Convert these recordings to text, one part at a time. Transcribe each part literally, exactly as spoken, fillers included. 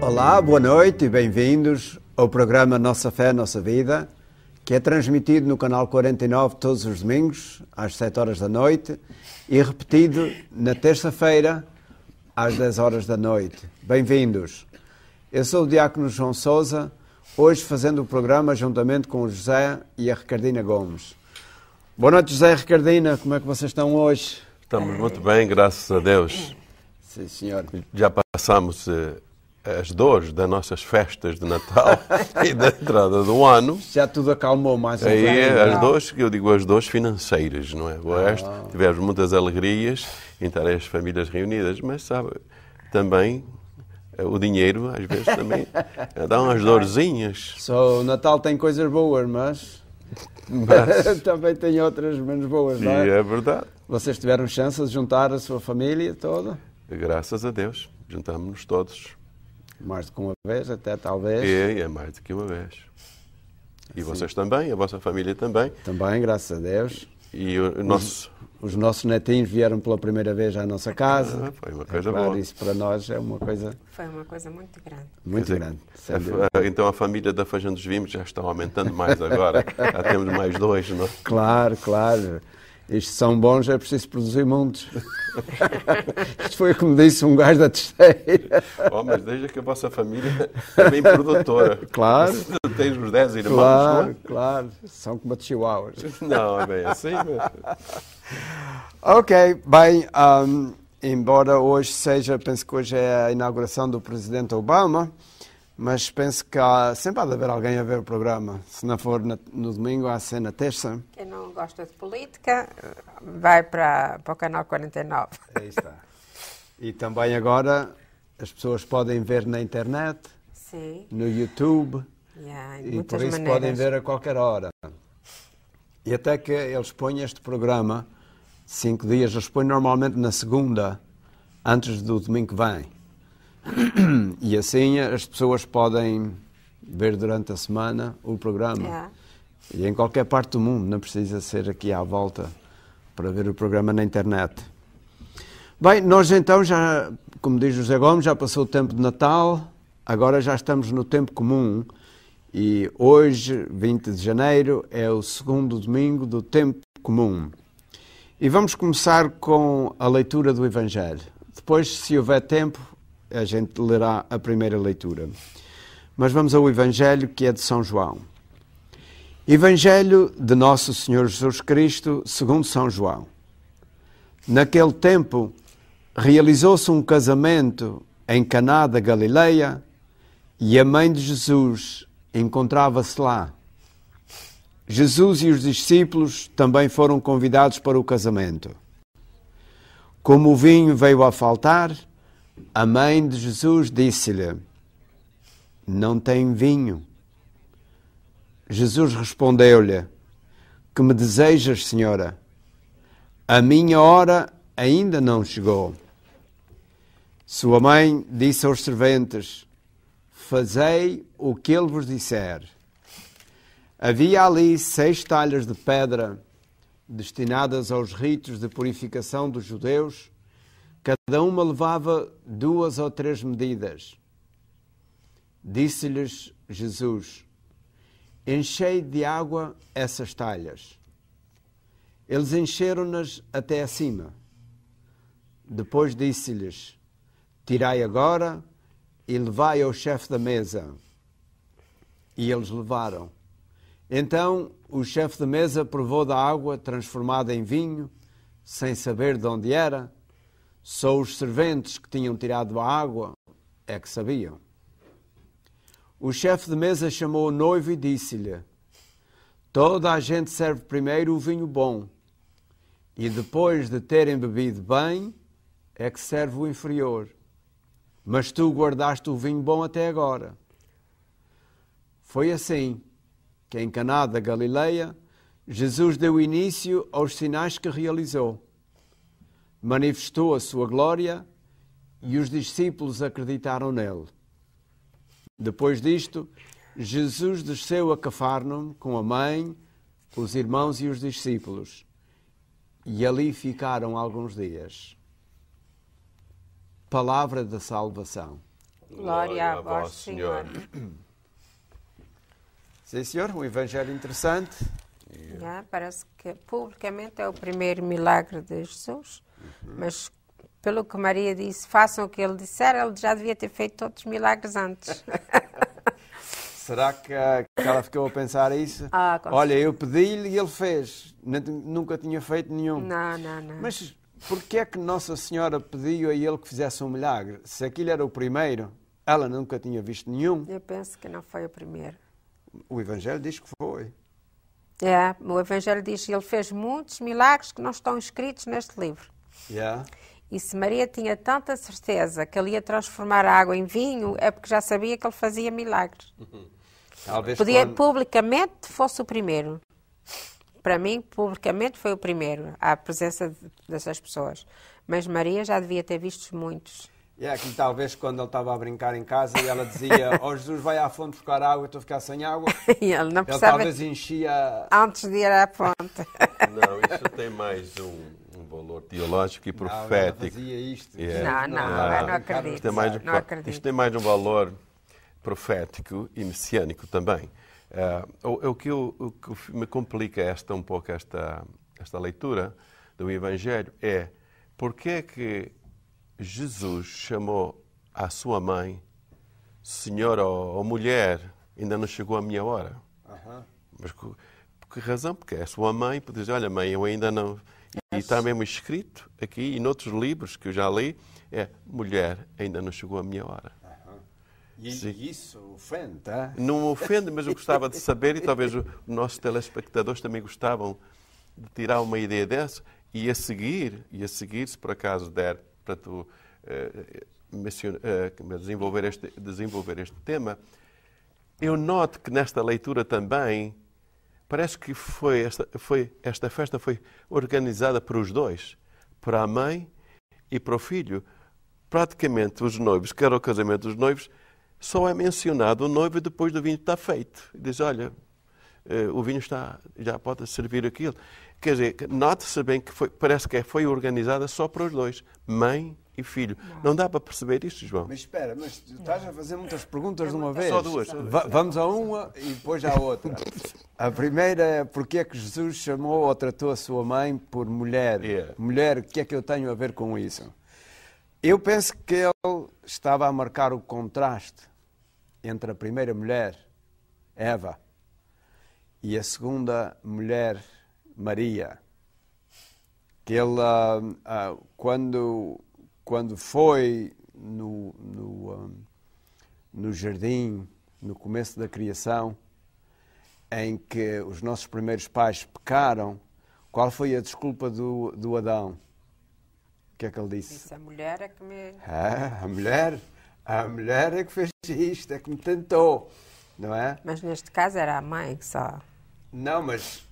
Olá, boa noite, bem-vindos ao programa Nossa Fé, Nossa Vida, que é transmitido no canal quarenta e nove todos os domingos, às sete horas da noite, e repetido na terça-feira, às dez horas da noite. Bem-vindos. Eu sou o Diácono João Sousa, hoje fazendo o programa juntamente com o José e a Ricardina Gomes. Boa noite, José e Ricardina, como é que vocês estão hoje? Estamos muito bem, graças a Deus. Sim, senhor. Já passamos Uh, as dores das nossas festas de Natal e da entrada do ano. Já tudo acalmou mais ou menos. É, as dores, eu digo as dores financeiras, não é? O resto, ah. tivemos muitas alegrias em estar as famílias reunidas, mas sabe, também o dinheiro às vezes também dá umas dorzinhas. Só o Natal tem coisas boas, mas, mas... também tem outras menos boas, não é? Sim, é verdade. Vocês tiveram chance de juntar a sua família toda? Graças a Deus, juntámos-nos todos. Mais do que uma vez, até talvez. É, é mais do que uma vez. E assim, vocês também, a vossa família também. Também, graças a Deus. E o nosso... os, os nossos netinhos vieram pela primeira vez à nossa casa. Ah, foi uma coisa é, claro, boa. Isso para nós é uma coisa... Foi uma coisa muito grande. Muito dizer, grande. A, a, então a família da Fajã dos Vimos já está aumentando mais agora. Já temos mais dois, não é? Claro, claro. Isto são bons, é preciso produzir muitos. Isto foi como disse um gajo da testeira. Oh, mas desde que a vossa família é bem produtora. Claro. Tens os dez irmãos, claro, não é? Claro, são como a de Chihuahua. Não, é bem assim. Mas... ok, bem, um, embora hoje seja, penso que hoje é a inauguração do presidente Obama, mas penso que há, sempre há de haver alguém a ver o programa. Se não for na, no domingo, há ser na terça. Quem não gosta de política, vai para, para o canal quarenta e nove. Aí está. E também agora as pessoas podem ver na internet, sim, no YouTube, yeah, e por isso maneiras podem ver a qualquer hora. E até que eles põem este programa, cinco dias, eles põem normalmente na segunda, antes do domingo que vem. E assim as pessoas podem ver durante a semana o programa. Yeah. E em qualquer parte do mundo, não precisa ser aqui à volta para ver o programa na internet. Bem, nós então já, como diz José Gomes, já passou o tempo de Natal, agora já estamos no tempo comum. E hoje, vinte de janeiro, é o segundo domingo do tempo comum. E vamos começar com a leitura do Evangelho. Depois, se houver tempo, a gente lerá a primeira leitura. Mas vamos ao Evangelho, que é de São João. Evangelho de Nosso Senhor Jesus Cristo, segundo São João. Naquele tempo, realizou-se um casamento em Caná da Galileia e a mãe de Jesus encontrava-se lá. Jesus e os discípulos também foram convidados para o casamento. Como o vinho veio a faltar, a mãe de Jesus disse-lhe: não tem vinho. Jesus respondeu-lhe: que me desejas, senhora? A minha hora ainda não chegou. Sua mãe disse aos serventes: fazei o que ele vos disser. Havia ali seis talhas de pedra destinadas aos ritos de purificação dos judeus. Cada uma levava duas ou três medidas. Disse-lhes Jesus: enchei de água essas talhas. Eles encheram-nas até acima. Depois disse-lhes: tirai agora e levai ao chefe da mesa. E eles levaram. Então o chefe da mesa provou da água transformada em vinho, sem saber de onde era. Só os serventes que tinham tirado a água é que sabiam. O chefe de mesa chamou o noivo e disse-lhe: toda a gente serve primeiro o vinho bom, e depois de terem bebido bem, é que serve o inferior. Mas tu guardaste o vinho bom até agora. Foi assim que em Caná da Galileia, Jesus deu início aos sinais que realizou. Manifestou a sua glória e os discípulos acreditaram nele. Depois disto, Jesus desceu a Cafarnaum com a mãe, os irmãos e os discípulos, e ali ficaram alguns dias. Palavra da salvação. Glória a vós, Senhor. Sim, Senhor, um evangelho interessante. Yeah, parece que publicamente é o primeiro milagre de Jesus, uhum. mas pelo que Maria disse, façam o que ele disser, ele já devia ter feito todos os milagres antes. Será que, que ela ficou a pensar isso? Ah, Olha, eu pedi-lhe e ele fez. Nunca tinha feito nenhum. Não, não, não. Mas porquê é que Nossa Senhora pediu a ele que fizesse um milagre? Se aquilo era o primeiro, ela nunca tinha visto nenhum. Eu penso que não foi o primeiro. O Evangelho diz que foi. É, o Evangelho diz que ele fez muitos milagres que não estão escritos neste livro. Yeah. E se Maria tinha tanta certeza que ele ia transformar a água em vinho, é porque já sabia que ele fazia milagres. Talvez Podia, quando... publicamente fosse o primeiro. Para mim, publicamente foi o primeiro, à presença dessas pessoas. Mas Maria já devia ter visto muitos. É, yeah, que talvez quando ele estava a brincar em casa e ela dizia, ó oh, Jesus, vai à fonte buscar água, eu estou a ficar sem água. E ele não precisava... Ele talvez enchia... Antes de ir à fonte. Não, isso tem mais um, um valor teológico e profético. Não, fazia isto. Yeah. Não, não, não, não, não acredito. Isto tem mais um, não acredito. Isto tem mais um valor profético e messiânico também. Uh, o, o, que eu, o que me complica esta, um pouco esta, esta leitura do Evangelho é porque é que Jesus chamou a sua mãe, Senhora ou mulher, ainda não chegou a minha hora. Uh-huh. Mas por que razão? Porque é a sua mãe, pode dizer, olha mãe, eu ainda não... E está mesmo escrito aqui, e noutros livros que eu já li, é mulher, ainda não chegou a minha hora. E Sim. isso ofende, tá? Não ofende, mas eu gostava de saber, e talvez os nossos telespectadores também gostavam de tirar uma ideia dessa, e a seguir, e a seguir, se por acaso der para tu eh, desenvolver, este, desenvolver este tema, eu noto que nesta leitura também, parece que foi esta, foi, esta festa foi organizada para os dois, para a mãe e para o filho. Praticamente os noivos, que era o casamento dos noivos, só é mencionado o noivo depois do vinho está feito. Diz, olha, o vinho está, já pode servir aquilo. Quer dizer, note-se bem que foi, parece que foi organizada só para os dois, mãe e filho. Não, não dá para perceber isto, João? Mas espera, mas tu estás a fazer muitas perguntas de uma vez. Só duas. Va- vamos a uma e depois à outra. A primeira é, porque é que Jesus chamou ou tratou a sua mãe por mulher? Yeah. Mulher, o que é que eu tenho a ver com isso? Eu penso que ele estava a marcar o contraste entre a primeira mulher, Eva, e a segunda mulher, Maria. Que ele, ah, ah, quando, quando foi no, no, um, no jardim, no começo da criação, em que os nossos primeiros pais pecaram, qual foi a desculpa do, do Adão? O que é que ele disse? Isso, a mulher é que me... Ah, a mulher, a mulher é que fez isto, é que me tentou, não é? Mas neste caso era a mãe que só... Não, mas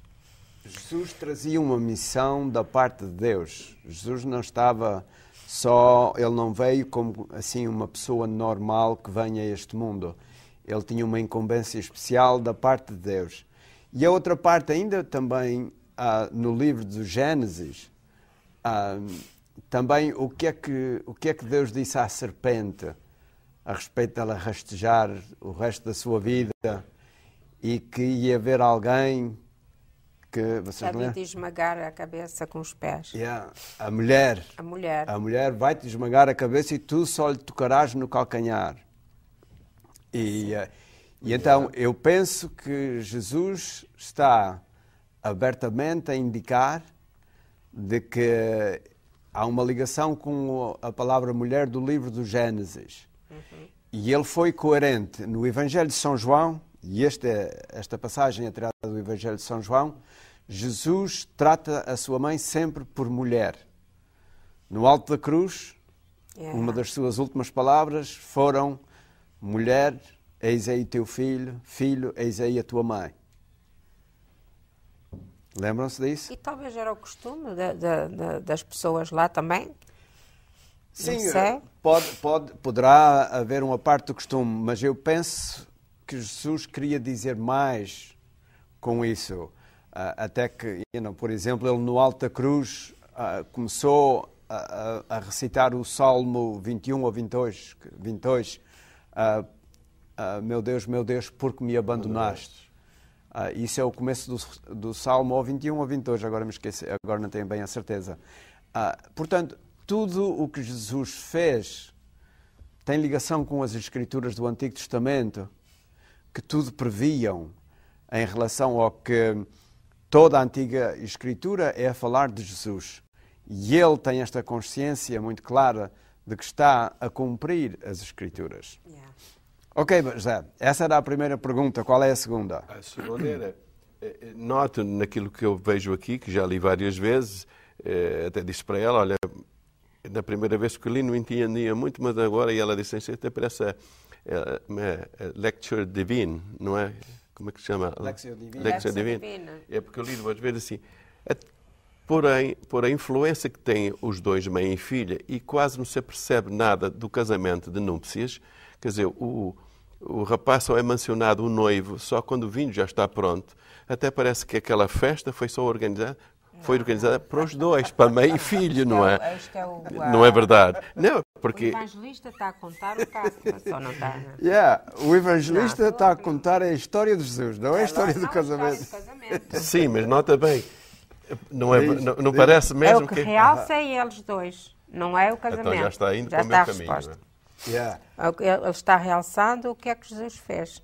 Jesus trazia uma missão da parte de Deus. Jesus não estava só, ele não veio como assim uma pessoa normal que venha a este mundo. Ele tinha uma incumbência especial da parte de Deus. E a outra parte ainda também, ah, no livro do Gênesis, ah, também o que, é que, o que é que Deus disse à serpente a respeito dela rastejar o resto da sua vida e que ia haver alguém que... Vocês sabem de esmagar a cabeça com os pés. Yeah. A mulher. A mulher. A mulher vai-te esmagar a cabeça e tu só lhe tocarás no calcanhar. E, e então eu penso que Jesus está abertamente a indicar de que há uma ligação com a palavra mulher do livro do Gênesis. Uhum. E ele foi coerente. No Evangelho de São João, e esta, esta passagem é tirada do Evangelho de São João, Jesus trata a sua mãe sempre por mulher. No alto da cruz, yeah. uma das suas últimas palavras foram: mulher, eis aí teu filho, filho, eis aí a tua mãe. Lembram-se disso? E talvez era o costume de, de, de, das pessoas lá também? Sim, pode, pode, poderá haver uma parte do costume, mas eu penso que Jesus queria dizer mais com isso. Uh, até que, you know, por exemplo, ele no alto da cruz uh, começou a, a recitar o Salmo vinte e um ou vinte e dois, vinte e dois uh, uh, meu Deus, meu Deus, por que me abandonaste? Uh, isso é o começo do, do Salmo, ou vinte e um ou vinte e dois, agora me esqueci, agora não tenho bem a certeza. Uh, portanto, tudo o que Jesus fez tem ligação com as Escrituras do Antigo Testamento, que tudo previam em relação ao que toda a Antiga Escritura é a falar de Jesus. E ele tem esta consciência muito clara de que está a cumprir as Escrituras. Yeah. Ok, José, essa era a primeira pergunta. Qual é a segunda? A segunda era, noto naquilo que eu vejo aqui, que já li várias vezes, até disse para ela, olha, da primeira vez que li não entendia muito, mas agora, e ela disse, até parece a, a, a Lectio Divina, não é? Como é que se chama? Lectio Divina. Lectio Divina. É porque eu li duas vezes assim. Porém, por a influência que têm os dois, mãe e filha, e quase não se percebe nada do casamento de núpcias, quer dizer, o, o rapaz só é mencionado, o noivo, só quando o vinho já está pronto. Até parece que aquela festa foi só organizada, foi organizada para os dois, para mãe e filho, não é? Não é verdade? Não. Porque... O evangelista está a contar o caso, mas só não está... Né? Yeah, o evangelista não, está a contar a história de Jesus, não é a história do casamento. casamento. Sim, mas nota bem, não, é, não, não parece mesmo que... É o que, que... realça é eles dois, não é o casamento. Então já está indo já para o meu caminho. Resposta. Yeah. Ele está realçando o que é que Jesus fez.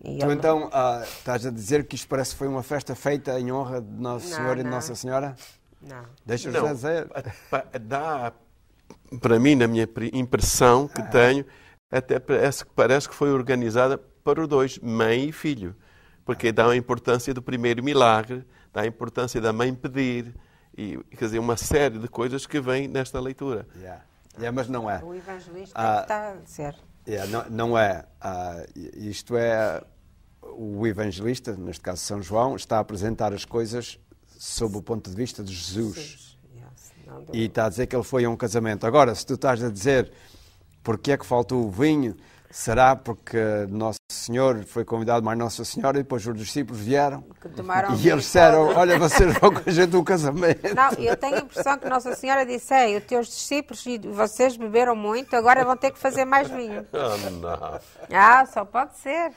E tu ele... então uh, estás a dizer que isto parece que foi uma festa feita em honra de Nosso não, Senhor não. e de Nossa Senhora? Não. Deixa-me dizer... Dá... Para mim, na minha impressão que tenho, até parece, parece que foi organizada para os dois, mãe e filho. Porque dá a importância do primeiro milagre, dá a importância da mãe pedir, e, quer dizer, uma série de coisas que vem nesta leitura. Yeah. Yeah, mas não é. O evangelista uh, está a dizer. Yeah, não, não é. Uh, isto é, o evangelista, neste caso São João, está a apresentar as coisas sob o ponto de vista de Jesus. Sim. E está a dizer que ele foi a um casamento. Agora, se tu estás a dizer porque é que faltou o vinho, será porque Nosso Senhor foi convidado, mas Nossa Senhora, e depois os discípulos vieram e eles disseram, olha, vocês vão com a gente um casamento. Não, eu tenho a impressão que Nossa Senhora disse, ei, os teus discípulos e vocês beberam muito, agora vão ter que fazer mais vinho. Oh, não. Ah, só pode ser.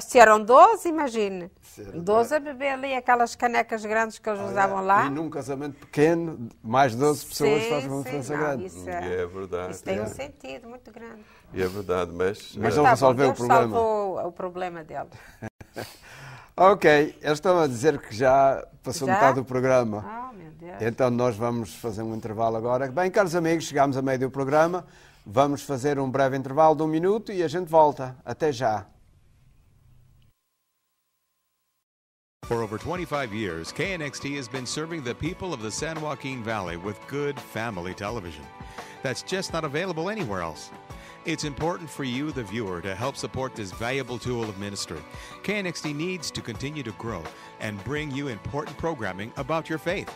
Se eram doze, imagine. doze a beber ali aquelas canecas grandes que eles olha, usavam lá. E num casamento pequeno, mais doze pessoas sim, fazem uma diferença não, grande. Isso, é, é verdade. Isso tem é. um sentido muito grande. E é verdade, mas... Mas não tá, resolveu o problema. Salvou o problema dela. Ok, eles estão a dizer que já passou já? metade do programa. Ah, oh, meu Deus. Então nós vamos fazer um intervalo agora. Bem, caros amigos, chegámos a meio do programa. Vamos fazer um breve intervalo de um minuto e a gente volta. Até já. For over twenty-five years, K N X T has been serving the people of the San Joaquin Valley with good family television. That's just not available anywhere else. It's important for you, the viewer, to help support this valuable tool of ministry. K N X T needs to continue to grow and bring you important programming about your faith.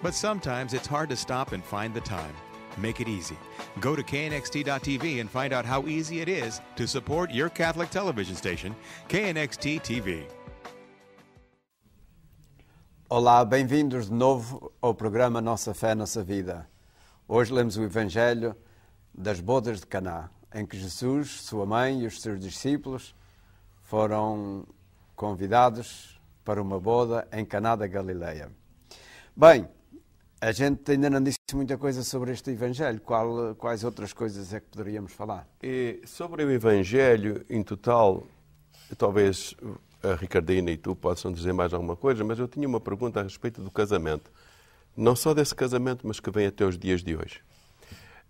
But sometimes it's hard to stop and find the time. Make it easy. Go to K N X T dot T V and find out how easy it is to support your Catholic television station, K N X T T V. Olá, bem-vindos de novo ao programa Nossa Fé, Nossa Vida. Hoje lemos o Evangelho das Bodas de Caná, em que Jesus, sua mãe e os seus discípulos foram convidados para uma boda em Caná da Galileia. Bem, a gente ainda não disse muita coisa sobre este Evangelho. Qual, quais outras coisas é que poderíamos falar? E sobre o Evangelho, em total, talvez... A Ricardina e tu possam dizer mais alguma coisa, mas eu tinha uma pergunta a respeito do casamento. Não só desse casamento, mas que vem até os dias de hoje.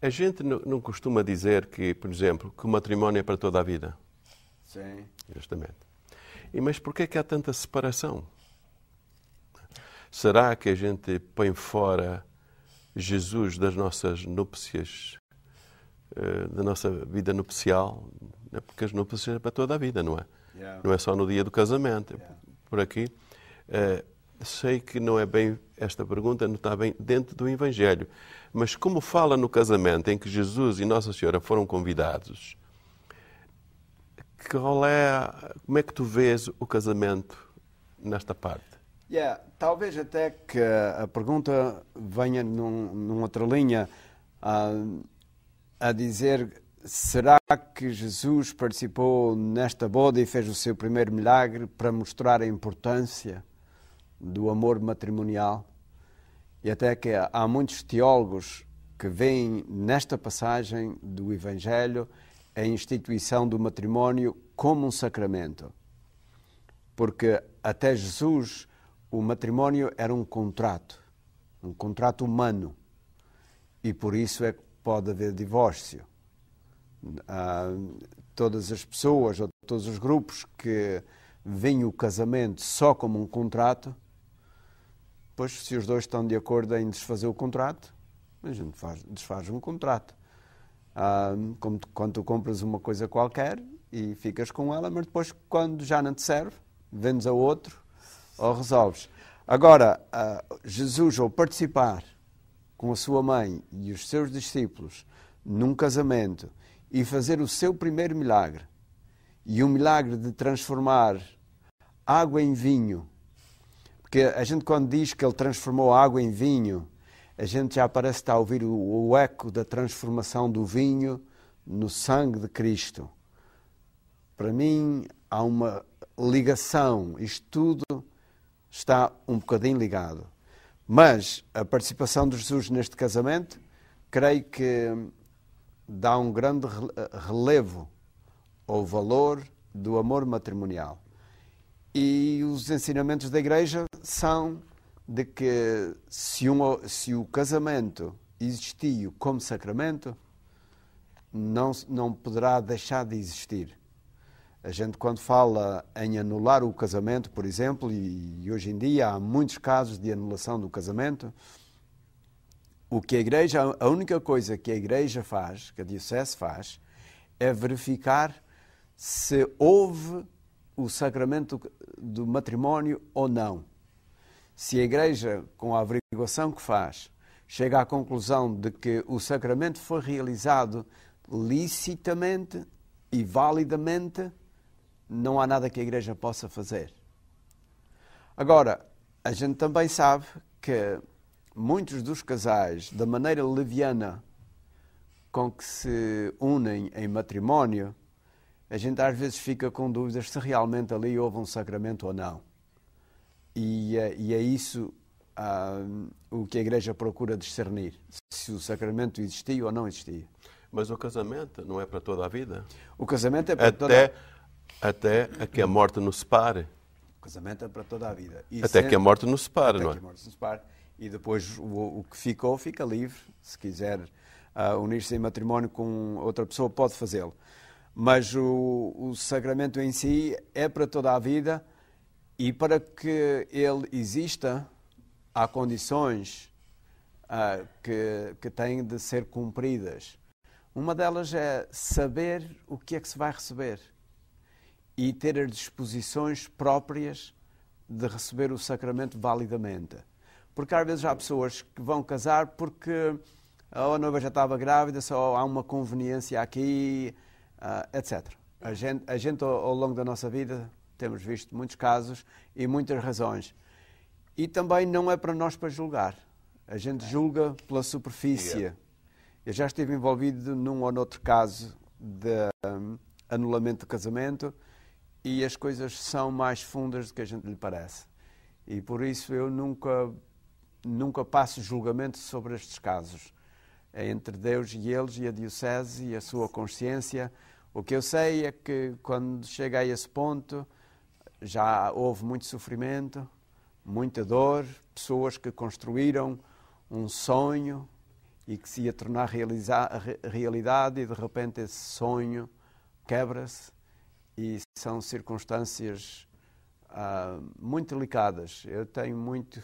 A gente não costuma dizer que, por exemplo, que o matrimónio é para toda a vida. Sim. Justamente. E, mas porquê é que há tanta separação? Será que a gente põe fora Jesus das nossas núpcias, da nossa vida nupcial? Porque as núpcias é para toda a vida, não é? Yeah. Não é só no dia do casamento, yeah. Por aqui. Uh, sei que não é bem, esta pergunta não está bem dentro do Evangelho, mas como fala no casamento em que Jesus e Nossa Senhora foram convidados, qual é, como é que tu vês o casamento nesta parte? Yeah, talvez até que a pergunta venha num, numa outra linha uh, a dizer, será que Jesus participou nesta boda e fez o seu primeiro milagre para mostrar a importância do amor matrimonial? E até que há muitos teólogos que veem nesta passagem do Evangelho a instituição do matrimónio como um sacramento. Porque até Jesus o matrimónio era um contrato, um contrato humano, e por isso é que pode haver divórcio. Ah, todas as pessoas, ou todos os grupos que veem o casamento só como um contrato, pois se os dois estão de acordo em desfazer o contrato, a gente faz, desfaz um contrato. Ah, como tu, quando tu compras uma coisa qualquer e ficas com ela, mas depois, quando já não te serve, vendes a outro ou resolves. Agora, ah, Jesus, ao participar com a sua mãe e os seus discípulos num casamento e fazer o seu primeiro milagre, e o milagre de transformar água em vinho, porque a gente, quando diz que ele transformou a água em vinho, a gente já parece estar a ouvir o, o eco da transformação do vinho no sangue de Cristo. Para mim, há uma ligação. Isto tudo está um bocadinho ligado. Mas a participação de Jesus neste casamento, creio que dá um grande relevo ao valor do amor matrimonial. E os ensinamentos da Igreja são de que se, um, se o casamento existiu como sacramento, não, não poderá deixar de existir. A gente, quando fala em anular o casamento, por exemplo, e, e hoje em dia há muitos casos de anulação do casamento, o que a Igreja, a única coisa que a Igreja faz, que a Diocese faz, é verificar se houve o sacramento do matrimónio ou não. Se a Igreja, com a averiguação que faz, chega à conclusão de que o sacramento foi realizado licitamente e validamente, não há nada que a Igreja possa fazer. Agora, a gente também sabe que muitos dos casais, da maneira leviana com que se unem em matrimónio, a gente às vezes fica com dúvidas se realmente ali houve um sacramento ou não. E, e é isso uh, o que a Igreja procura discernir, se o sacramento existia ou não existia. Mas o casamento não é para toda a vida? O casamento é para até, toda a... Até a que a morte nos separe. O casamento é para toda a vida. E até sempre... que a morte nos separe, até não é? Até que a morte nos separe. E depois o, o que ficou, fica livre. Se quiser uh, unir-se em matrimónio com outra pessoa, pode fazê-lo. Mas o, o sacramento em si é para toda a vida, e para que ele exista, há condições uh, que, que têm de ser cumpridas. Uma delas é saber o que é que se vai receber e ter as disposições próprias de receber o sacramento validamente. Porque às vezes há pessoas que vão casar porque a noiva já estava grávida, só há uma conveniência aqui, uh, etcétera. A gente, a gente, ao longo da nossa vida, temos visto muitos casos e muitas razões. E também não é para nós para julgar. A gente julga pela superfície. Eu já estive envolvido num ou noutro caso de um, anulamento de casamento, e as coisas são mais fundas do que a gente lhe parece. E por isso eu nunca... Nunca passo julgamento sobre estes casos. É entre Deus e eles, e a Diocese e a sua consciência. O que eu sei é que quando chega a esse ponto já houve muito sofrimento, muita dor, pessoas que construíram um sonho e que se ia tornar realidade, e de repente esse sonho quebra-se, e são circunstâncias ah, muito delicadas. Eu tenho muito...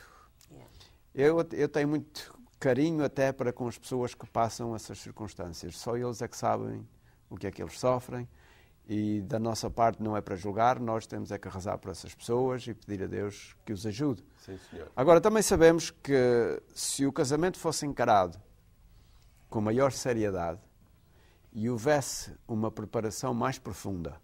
Eu, eu tenho muito carinho até para com as pessoas que passam essas circunstâncias. Só eles é que sabem o que é que eles sofrem, e da nossa parte não é para julgar, nós temos é que rezar por essas pessoas e pedir a Deus que os ajude. Sim, senhor. Agora, também sabemos que se o casamento fosse encarado com maior seriedade e houvesse uma preparação mais profunda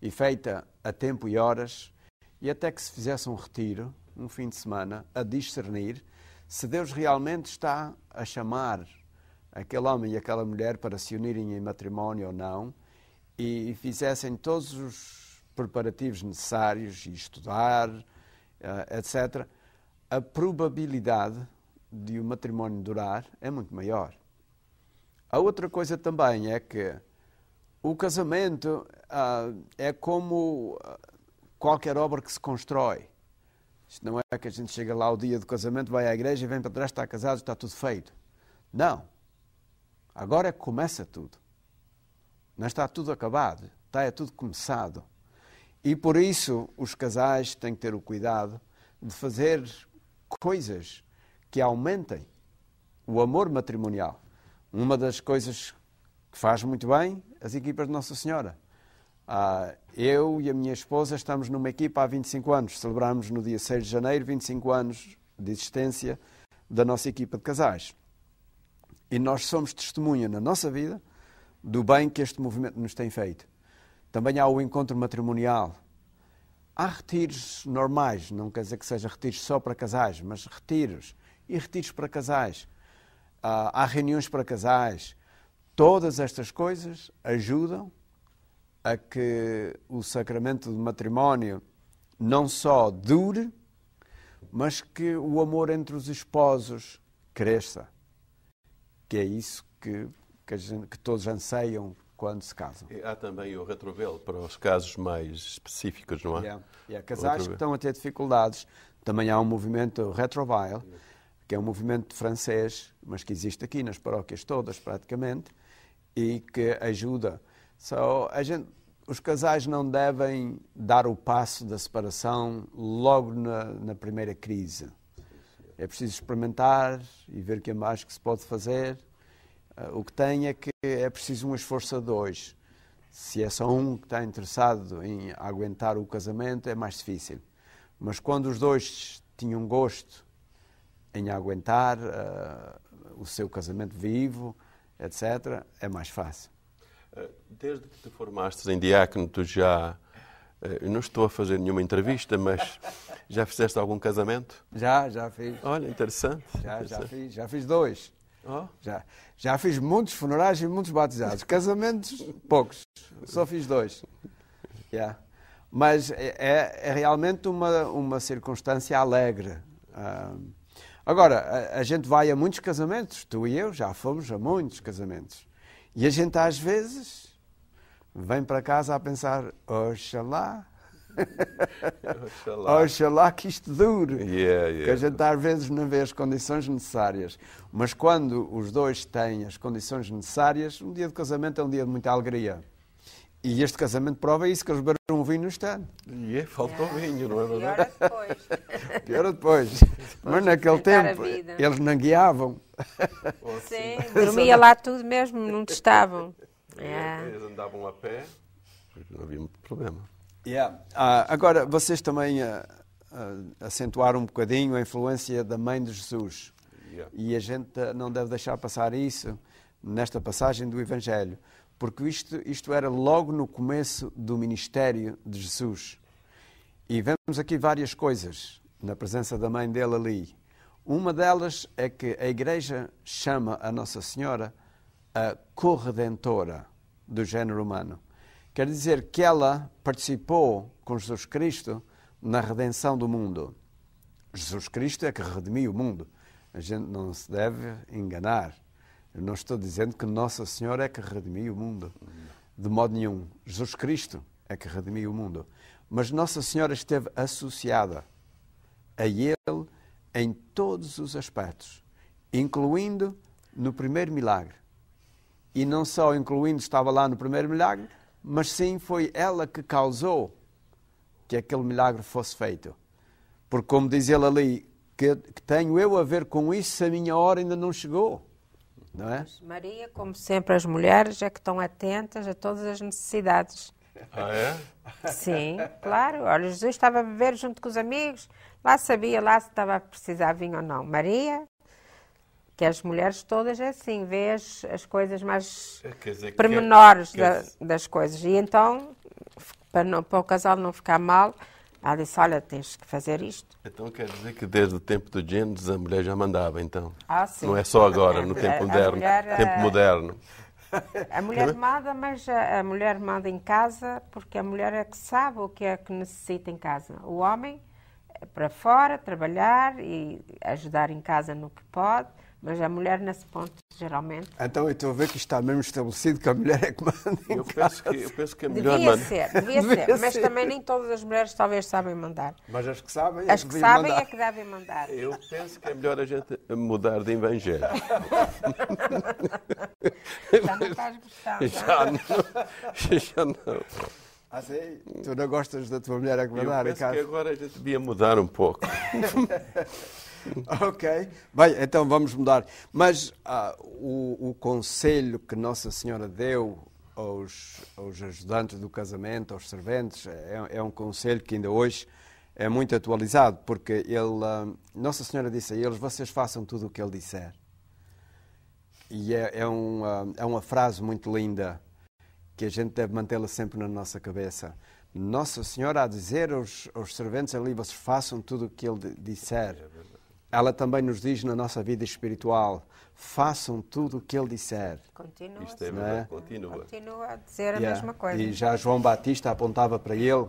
e feita a tempo e horas, e até que se fizesse um retiro, um fim de semana, a discernir se Deus realmente está a chamar aquele homem e aquela mulher para se unirem em matrimónio ou não, e fizessem todos os preparativos necessários, e estudar, etcétera, a probabilidade de o matrimónio durar é muito maior. A outra coisa também é que o casamento ah, é como qualquer obra que se constrói. Isto não é que a gente chega lá ao dia do casamento, vai à igreja e vem para trás, está casado, está tudo feito. Não. Agora é que começa tudo. Não está tudo acabado, está é tudo começado. E por isso os casais têm que ter o cuidado de fazer coisas que aumentem o amor matrimonial. Uma das coisas que faz muito bem as equipas de Nossa Senhora. Ah, eu e a minha esposa estamos numa equipa há vinte e cinco anos. Celebramos no dia seis de janeiro vinte e cinco anos de existência da nossa equipa de casais. E nós somos testemunha na nossa vida do bem que este movimento nos tem feito. Também há o encontro matrimonial. Há retiros normais, não quer dizer que seja retiros só para casais, mas retiros e retiros para casais. Há reuniões para casais. Todas estas coisas ajudam a que o sacramento do matrimónio não só dure, mas que o amor entre os esposos cresça. Que é isso que, que, a gente, que todos anseiam quando se casam. Há também o Retrovile para os casos mais específicos, não há? É. E há casais que estão a ter dificuldades. Também há um movimento Retrovile, que é um movimento francês, mas que existe aqui nas paróquias todas, praticamente, e que ajuda. So, a gente, os casais não devem dar o passo da separação logo na, na primeira crise. É preciso experimentar e ver o que é mais que se pode fazer. Uh, o que tem é que é preciso um esforço a dois. Se é só um que está interessado em aguentar o casamento, é mais difícil. Mas quando os dois tinham gosto em aguentar uh, o seu casamento vivo, etcétera, é mais fácil. Desde que te formastes em diácono, tu já... Eu não estou a fazer nenhuma entrevista, mas já fizeste algum casamento? Já, já fiz. Olha, interessante. Já, interessante. já, fiz, já fiz dois. Oh. Já, já fiz muitos funerais e muitos batizados. Casamentos, poucos. Só fiz dois. Yeah. Mas é, é realmente uma, uma circunstância alegre. Um, Agora, a, a gente vai a muitos casamentos, tu e eu já fomos a muitos casamentos. E a gente às vezes vem para casa a pensar, oxalá, oxalá, oxalá que isto dure. Yeah, yeah. Que a gente às vezes não vê as condições necessárias. Mas quando os dois têm as condições necessárias, um dia de casamento é um dia de muita alegria. E este casamento prova isso, que eles beberam um vinho no estande. E yeah, faltou yeah. vinho, não é verdade? Pior é depois. Pior é depois. Mas naquele tempo, eles não guiavam. Oh, sim, sim. Dormia lá tudo mesmo, não testavam. Yeah. Eles andavam a pé, não havia muito problema. Yeah. Ah, agora, vocês também ah, ah, acentuaram um bocadinho a influência da Mãe de Jesus. Yeah. E a gente não deve deixar passar isso nesta passagem do Evangelho. Porque isto, isto era logo no começo do ministério de Jesus. E vemos aqui várias coisas na presença da mãe dele ali. Uma delas é que a Igreja chama a Nossa Senhora a corredentora do género humano. Quer dizer que ela participou com Jesus Cristo na redenção do mundo. Jesus Cristo é que redimiu o mundo. A gente não se deve enganar. Eu não estou dizendo que Nossa Senhora é que redimiu o mundo, de modo nenhum. Jesus Cristo é que redimiu o mundo. Mas Nossa Senhora esteve associada a Ele em todos os aspectos, incluindo no primeiro milagre. E não só incluindo estava lá no primeiro milagre, mas sim foi ela que causou que aquele milagre fosse feito. Porque como diz ele ali, que, que tenho eu a ver com isso se a minha hora ainda não chegou. Não é? Maria, como sempre, as mulheres é que estão atentas a todas as necessidades. Ah, é? Sim, claro. Olha, Jesus estava a beber junto com os amigos, lá sabia lá se estava a precisar vinho ou não. Maria, que as mulheres todas é assim, vê as, as coisas mais dizer, pormenores que é, que é... Da, das coisas. E então, para, não, para o casal não ficar mal, Ela disse, olha, tens que fazer isto. Então quer dizer que desde o tempo do Gênesis a mulher já mandava, então? Ah, sim. Não é só agora, no tempo moderno. Mulher, tempo moderno. A mulher manda, mas a mulher manda em casa, porque a mulher é que sabe o que é que necessita em casa. O homem é para fora, trabalhar e ajudar em casa no que pode, mas a mulher nesse ponto, geralmente... Então eu estou a ver que está mesmo estabelecido que a mulher é que manda em eu casa. Penso que, eu penso que a mulher devia manda. Ser, devia, devia ser, mas ser. Também nem todas as mulheres talvez sabem mandar. Mas as que sabem é as que, que sabem mandar. É que devem mandar. Eu penso que é melhor a gente mudar de evangelho. Já não estás gostando. Já não. Já não. Ah, sim? Tu não gostas da tua mulher a mandar em casa? Eu penso que agora a gente devia mudar um pouco. Ok. Bem, então vamos mudar. Mas ah, o, o conselho que Nossa Senhora deu aos, aos ajudantes do casamento, aos serventes, é, é um conselho que ainda hoje é muito atualizado, porque ele, ah, Nossa Senhora disse a eles, vocês façam tudo o que ele disser. E é, é, uma, é uma frase muito linda, que a gente deve mantê-la sempre na nossa cabeça. Nossa Senhora a dizer aos, aos serventes ali, vocês façam tudo o que ele disser. Ela também nos diz na nossa vida espiritual, façam tudo o que ele disser. Continua, isto é verdade, né? Continua. Continua a dizer a yeah. mesma coisa. E já João Batista apontava para ele,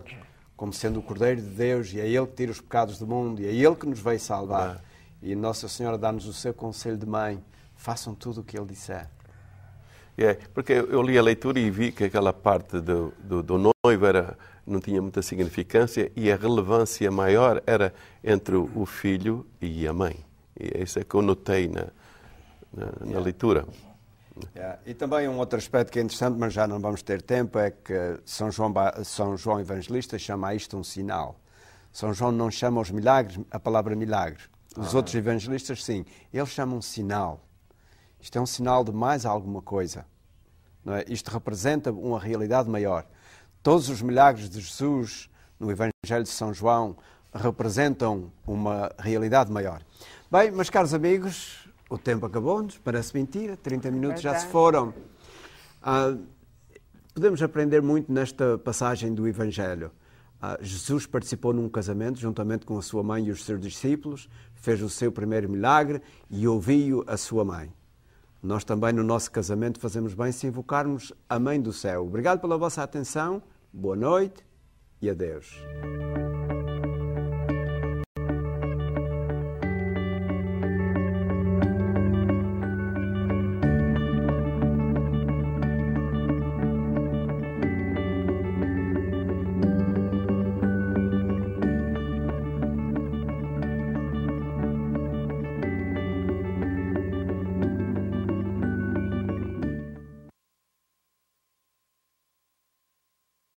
como sendo o Cordeiro de Deus, e é ele que tira os pecados do mundo, e é ele que nos veio salvar. Ah. E Nossa Senhora dá-nos o seu conselho de mãe, façam tudo o que ele disser. É, porque eu li a leitura e vi que aquela parte do, do, do noivo era, não tinha muita significância e a relevância maior era entre o filho e a mãe. E isso é que eu notei na, na, na yeah. leitura. Yeah. E também um outro aspecto que é interessante, mas já não vamos ter tempo, é que São João, São João Evangelista chama a isto um sinal. São João não chama os milagres, a palavra milagre. Os ah. outros evangelistas, sim. Eles chamam um sinal. Isto é um sinal de mais alguma coisa. Não é? Isto representa uma realidade maior. Todos os milagres de Jesus no Evangelho de São João representam uma realidade maior. Bem, meus caros amigos, o tempo acabou-nos, parece mentira, trinta minutos já se foram. Ah, podemos aprender muito nesta passagem do Evangelho. Ah, Jesus participou num casamento juntamente com a sua mãe e os seus discípulos, fez o seu primeiro milagre e ouviu a sua mãe. Nós também, no nosso casamento, fazemos bem se invocarmos a Mãe do Céu. Obrigado pela vossa atenção, boa noite e adeus.